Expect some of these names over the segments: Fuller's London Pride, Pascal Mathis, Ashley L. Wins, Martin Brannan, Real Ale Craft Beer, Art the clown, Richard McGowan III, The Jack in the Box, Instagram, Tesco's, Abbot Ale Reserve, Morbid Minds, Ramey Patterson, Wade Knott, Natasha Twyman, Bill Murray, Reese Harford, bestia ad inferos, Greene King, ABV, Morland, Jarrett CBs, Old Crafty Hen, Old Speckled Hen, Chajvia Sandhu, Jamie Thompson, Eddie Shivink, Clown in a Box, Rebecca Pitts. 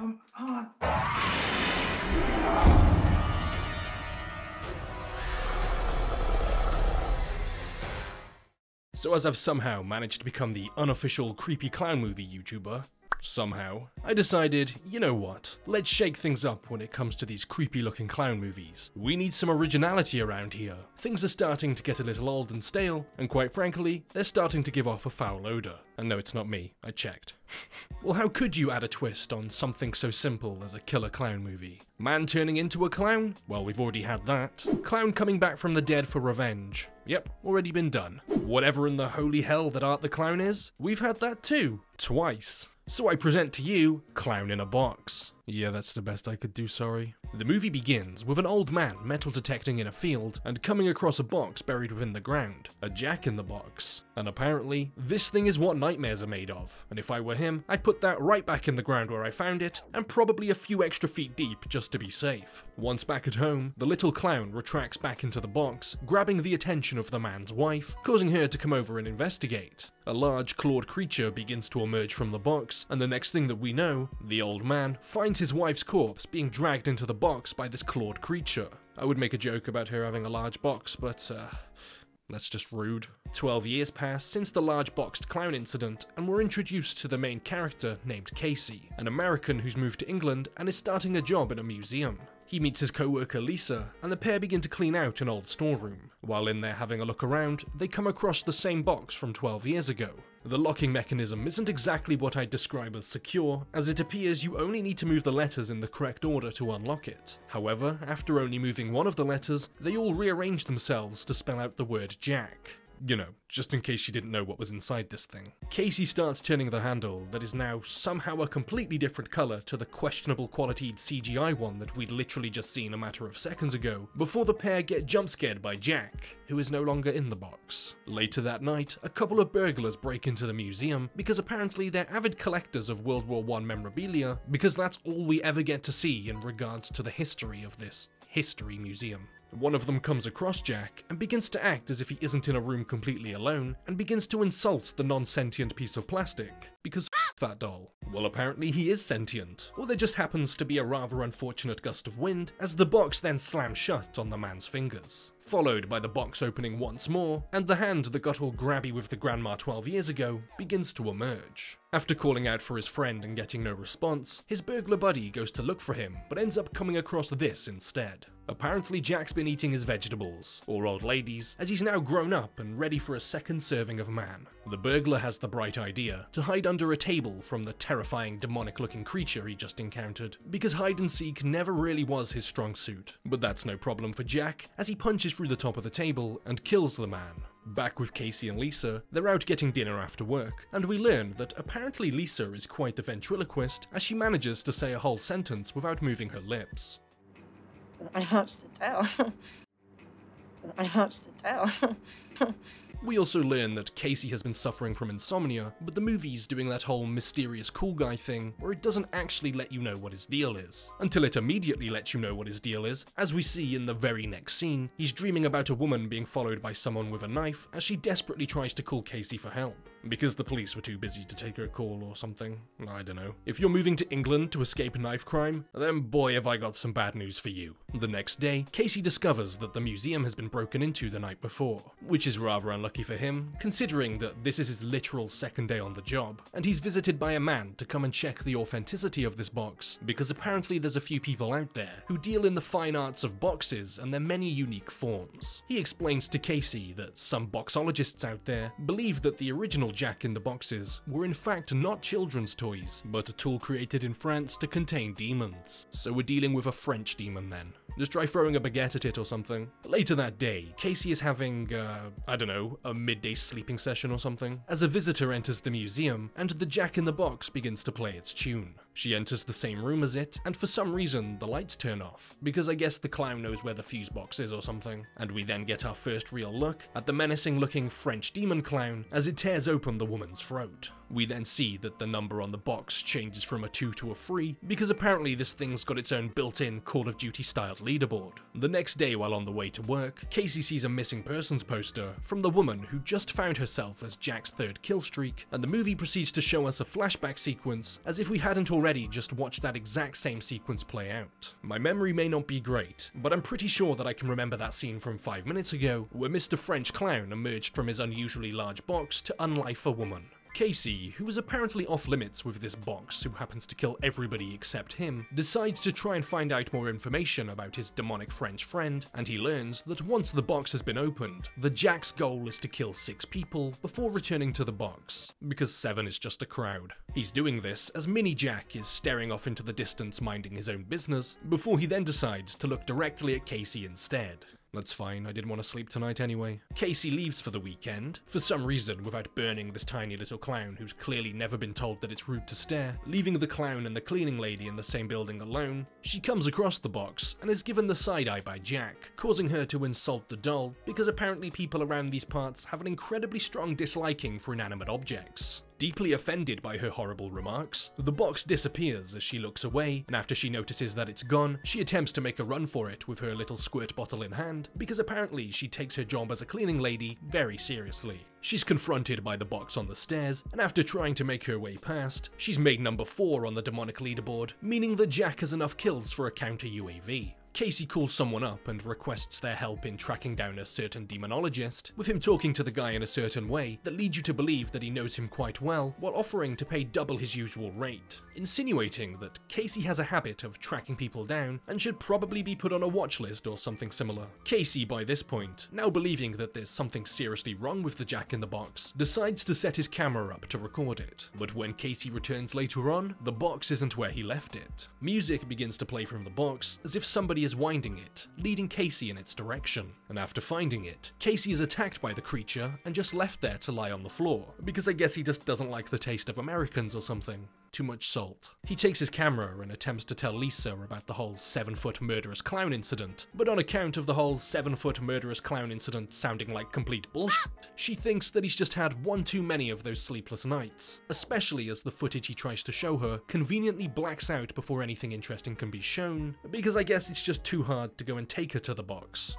Come on. So as I've somehow managed to become the unofficial creepy clown movie YouTuber, somehow, I decided, you know what, let's shake things up when it comes to these creepy looking clown movies. We need some originality around here. Things are starting to get a little old and stale, and quite frankly, they're starting to give off a foul odour. And no, it's not me, I checked. Well, how could you add a twist on something so simple as a killer clown movie? Man turning into a clown? Well, we've already had that. Clown coming back from the dead for revenge? Yep, already been done. Whatever in the holy hell that Art the Clown is? We've had that too. Twice. So I present to you, Clown in a Box. Yeah, that's the best I could do, sorry. The movie begins with an old man metal detecting in a field and coming across a box buried within the ground, a Jack in the Box. And apparently, this thing is what nightmares are made of, and if I were him, I'd put that right back in the ground where I found it, and probably a few extra feet deep just to be safe. Once back at home, the little clown retracts back into the box, grabbing the attention of the man's wife, causing her to come over and investigate. A large clawed creature begins to emerge from the box, and the next thing that we know, the old man finds his wife's corpse being dragged into the box by this clawed creature. I would make a joke about her having a large box, but that's just rude. 12 years pass since the large boxed clown incident, and we're introduced to the main character named Casey, an American who's moved to England and is starting a job in a museum. He meets his co-worker Lisa, and the pair begin to clean out an old storeroom. While in there having a look around, they come across the same box from 12 years ago. The locking mechanism isn't exactly what I'd describe as secure, as it appears you only need to move the letters in the correct order to unlock it. However, after only moving one of the letters, they all rearrange themselves to spell out the word Jack. You know, just in case you didn't know what was inside this thing. Casey starts turning the handle that is now somehow a completely different colour to the questionable quality CGI one that we'd literally just seen a matter of seconds ago, before the pair get jumpscared by Jack, who is no longer in the box. Later that night, a couple of burglars break into the museum because apparently they're avid collectors of World War I memorabilia, because that's all we ever get to see in regards to the history of this history museum. One of them comes across Jack and begins to act as if he isn't in a room completely alone, and begins to insult the non-sentient piece of plastic, because f*** that doll. Well, apparently he is sentient, or there just happens to be a rather unfortunate gust of wind, as the box then slams shut on the man's fingers, followed by the box opening once more, and the hand that got all grabby with the grandma 12 years ago begins to emerge. After calling out for his friend and getting no response, his burglar buddy goes to look for him, but ends up coming across this instead. Apparently Jack's been eating his vegetables, or old ladies, as he's now grown up and ready for a second serving of man. The burglar has the bright idea to hide under a table from the terrifying demonic-looking creature he just encountered, because hide and seek never really was his strong suit. But that's no problem for Jack, as he punches through the top of the table and kills the man. Back with Casey and Lisa, they're out getting dinner after work, and we learn that apparently Lisa is quite the ventriloquist, as she manages to say a whole sentence without moving her lips. I watched it down. I watched it down. We also learn that Casey has been suffering from insomnia, but the movie's doing that whole mysterious cool guy thing where it doesn't actually let you know what his deal is, until it immediately lets you know what his deal is, as we see in the very next scene. He's dreaming about a woman being followed by someone with a knife as she desperately tries to call Casey for help, because the police were too busy to take her call or something. I don't know. If you're moving to England to escape knife crime, then boy have I got some bad news for you. The next day, Casey discovers that the museum has been broken into the night before, which is rather unlucky. Lucky for him, considering that this is his literal second day on the job, and he's visited by a man to come and check the authenticity of this box, because apparently there's a few people out there who deal in the fine arts of boxes and their many unique forms. He explains to Casey that some boxologists out there believe that the original Jack in the Boxes were in fact not children's toys, but a tool created in France to contain demons. So we're dealing with a French demon then. Just try throwing a baguette at it or something. Later that day, Casey is having, I don't know, a midday sleeping session or something, as a visitor enters the museum and the Jack in the Box begins to play its tune. She enters the same room as it, and for some reason the lights turn off, because I guess the clown knows where the fuse box is or something, and we then get our first real look at the menacing looking French demon clown as it tears open the woman's throat. We then see that the number on the box changes from a 2 to a 3, because apparently this thing's got its own built-in Call of Duty styled leaderboard. The next day while on the way to work, Casey sees a missing persons poster from the woman who just found herself as Jack's third kill streak, and the movie proceeds to show us a flashback sequence as if we hadn't already just watched that exact same sequence play out. My memory may not be great, but I'm pretty sure that I can remember that scene from 5 minutes ago, where Mr. French Clown emerged from his unusually large box to unlife a woman. Casey, who is apparently off limits with this box who happens to kill everybody except him, decides to try and find out more information about his demonic French friend, and he learns that once the box has been opened, the Jack's goal is to kill 6 people before returning to the box, because 7 is just a crowd. He's doing this as Mini Jack is staring off into the distance minding his own business, before he then decides to look directly at Casey instead. That's fine, I didn't want to sleep tonight anyway. Casey leaves for the weekend, for some reason without burning this tiny little clown who's clearly never been told that it's rude to stare. Leaving the clown and the cleaning lady in the same building alone, she comes across the box and is given the side-eye by Jack, causing her to insult the doll because apparently people around these parts have an incredibly strong disliking for inanimate objects. Deeply offended by her horrible remarks, the box disappears as she looks away, and after she notices that it's gone, she attempts to make a run for it with her little squirt bottle in hand, because apparently she takes her job as a cleaning lady very seriously. She's confronted by the box on the stairs, and after trying to make her way past, she's made number 4 on the demonic leaderboard, meaning that Jack has enough kills for a counter UAV. Casey calls someone up and requests their help in tracking down a certain demonologist, with him talking to the guy in a certain way that leads you to believe that he knows him quite well, while offering to pay double his usual rate, insinuating that Casey has a habit of tracking people down and should probably be put on a watch list or something similar. Casey, by this point, now believing that there's something seriously wrong with the Jack in the Box, decides to set his camera up to record it, but when Casey returns later on, the box isn't where he left it. Music begins to play from the box as if somebody is winding it, leading Casey in its direction, and after finding it, Casey is attacked by the creature and just left there to lie on the floor, because I guess he just doesn't like the taste of Americans or something. Too much salt. He takes his camera and attempts to tell Lisa about the whole 7-foot murderous clown incident, but on account of the whole 7-foot murderous clown incident sounding like complete bullshit, she thinks that he's just had one too many of those sleepless nights, especially as the footage he tries to show her conveniently blacks out before anything interesting can be shown, because I guess it's just too hard to go and take her to the box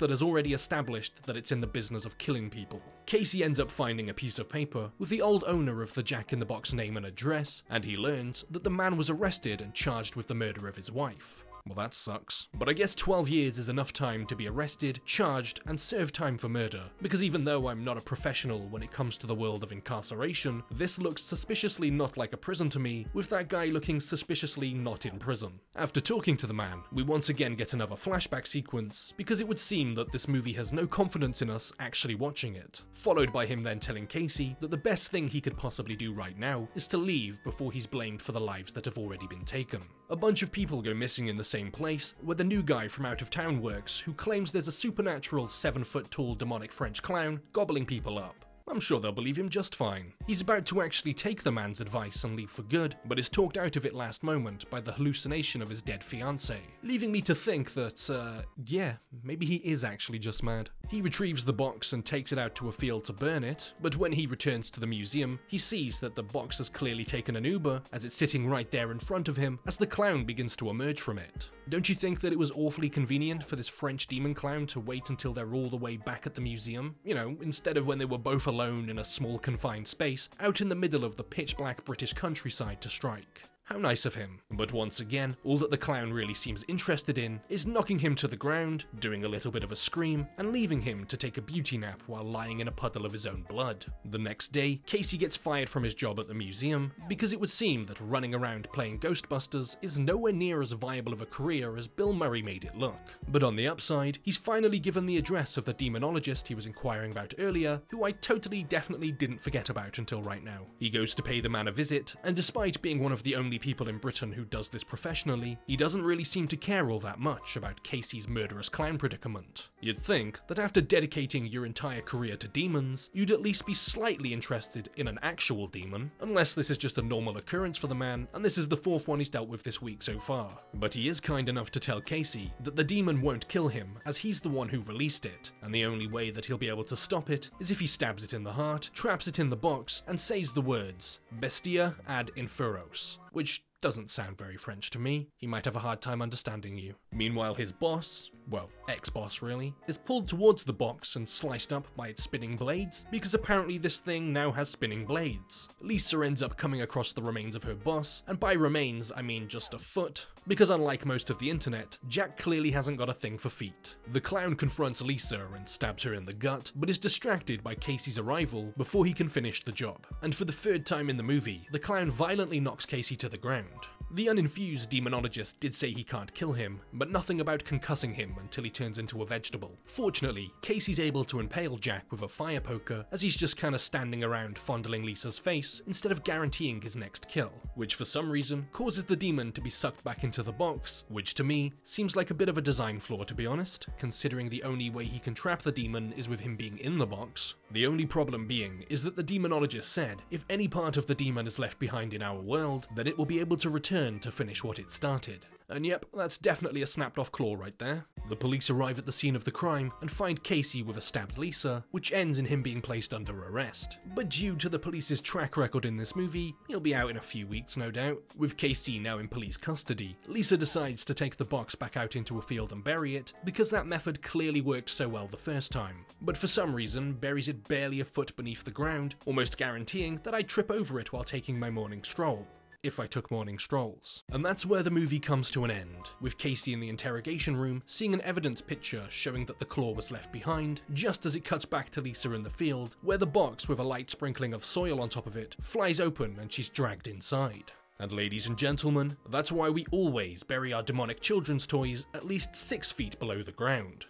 that has already established that it's in the business of killing people. Casey ends up finding a piece of paper with the old owner of the Jack in the Box name and address, and he learns that the man was arrested and charged with the murder of his wife. Well, that sucks. But I guess 12 years is enough time to be arrested, charged, and serve time for murder, because even though I'm not a professional when it comes to the world of incarceration, this looks suspiciously not like a prison to me, with that guy looking suspiciously not in prison. After talking to the man, we once again get another flashback sequence, because it would seem that this movie has no confidence in us actually watching it, followed by him then telling Casey that the best thing he could possibly do right now is to leave before he's blamed for the lives that have already been taken. A bunch of people go missing in the same place, where the new guy from out of town works who claims there's a supernatural 7-foot-tall demonic French clown gobbling people up. I'm sure they'll believe him just fine. He's about to actually take the man's advice and leave for good, but is talked out of it last moment by the hallucination of his dead fiancée, leaving me to think that, yeah, maybe he is actually just mad. He retrieves the box and takes it out to a field to burn it, but when he returns to the museum, he sees that the box has clearly taken an Uber, as it's sitting right there in front of him as the clown begins to emerge from it. Don't you think that it was awfully convenient for this French demon clown to wait until they're all the way back at the museum? You know, instead of when they were both alone in a small confined space, out in the middle of the pitch-black British countryside to strike. How nice of him. But once again, all that the clown really seems interested in is knocking him to the ground, doing a little bit of a scream, and leaving him to take a beauty nap while lying in a puddle of his own blood. The next day, Casey gets fired from his job at the museum, because it would seem that running around playing Ghostbusters is nowhere near as viable of a career as Bill Murray made it look. But on the upside, he's finally given the address of the demonologist he was inquiring about earlier, who I definitely didn't forget about until right now. He goes to pay the man a visit, and despite being one of the only people in Britain who does this professionally, he doesn't really seem to care all that much about Casey's murderous clown predicament. You'd think that after dedicating your entire career to demons, you'd at least be slightly interested in an actual demon, unless this is just a normal occurrence for the man, and this is the fourth one he's dealt with this week so far. But he is kind enough to tell Casey that the demon won't kill him, as he's the one who released it, and the only way that he'll be able to stop it is if he stabs it in the heart, traps it in the box, and says the words, "Bestia ad inferos," which doesn't sound very French to me. He might have a hard time understanding you. Meanwhile, his boss, well, ex-boss really, is pulled towards the box and sliced up by its spinning blades, because apparently this thing now has spinning blades. Lisa ends up coming across the remains of her boss, and by remains I mean just a foot, because unlike most of the internet, Jack clearly hasn't got a thing for feet. The clown confronts Lisa and stabs her in the gut, but is distracted by Casey's arrival before he can finish the job. And for the third time in the movie, the clown violently knocks Casey to the ground. The uninfused demonologist did say he can't kill him, but nothing about concussing him until he turns into a vegetable. Fortunately, Casey's able to impale Jack with a fire poker, as he's just kinda standing around fondling Lisa's face instead of guaranteeing his next kill, which for some reason causes the demon to be sucked back into the box, which to me seems like a bit of a design flaw to be honest, considering the only way he can trap the demon is with him being in the box. The only problem being is that the demonologist said if any part of the demon is left behind in our world, then it will be able to return to finish what it started. And yep, that's definitely a snapped off claw right there. The police arrive at the scene of the crime and find Casey with a stabbed Lisa, which ends in him being placed under arrest. But due to the police's track record in this movie, he'll be out in a few weeks no doubt. With Casey now in police custody, Lisa decides to take the box back out into a field and bury it, because that method clearly worked so well the first time. But for some reason, buries it barely a foot beneath the ground, almost guaranteeing that I trip over it while taking my morning stroll. If I took morning strolls. And that's where the movie comes to an end, with Casey in the interrogation room seeing an evidence picture showing that the claw was left behind, just as it cuts back to Lisa in the field, where the box with a light sprinkling of soil on top of it flies open and she's dragged inside. And ladies and gentlemen, that's why we always bury our demonic children's toys at least 6 feet below the ground.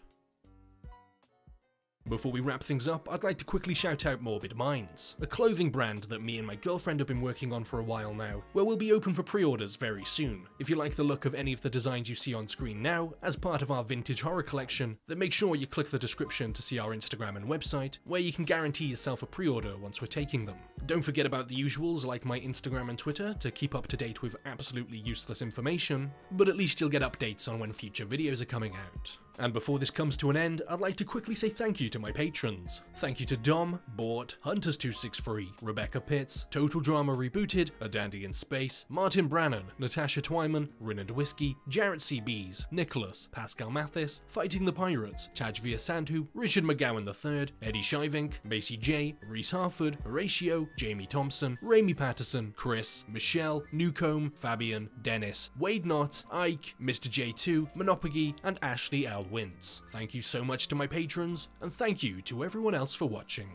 Before we wrap things up, I'd like to quickly shout out Morbid Minds, a clothing brand that me and my girlfriend have been working on for a while now, where we'll be open for pre-orders very soon. If you like the look of any of the designs you see on screen now, as part of our vintage horror collection, then make sure you click the description to see our Instagram and website, where you can guarantee yourself a pre-order once we're taking them. Don't forget about the usuals like my Instagram and Twitter to keep up to date with absolutely useless information, but at least you'll get updates on when future videos are coming out. And before this comes to an end, I'd like to quickly say thank you to my patrons. Thank you to Dom, Bort, Hunters263, Rebecca Pitts, Total Drama Rebooted, A Dandy in Space, Martin Brannan, Natasha Twyman, Rin and Whiskey, Jarrett CBs, Nicholas, Pascal Mathis, Fighting the Pirates, Chajvia Sandhu, Richard McGowan III, Eddie Shivink, Macy J, Reese Harford, Horatio, Jamie Thompson, Ramey Patterson, Chris, Michelle, Newcomb, Fabian, Dennis, Wade Knott, Ike, Mr. J2, Monopogy, and Ashley L. Wins. Thank you so much to my patrons, and thank you to everyone else for watching.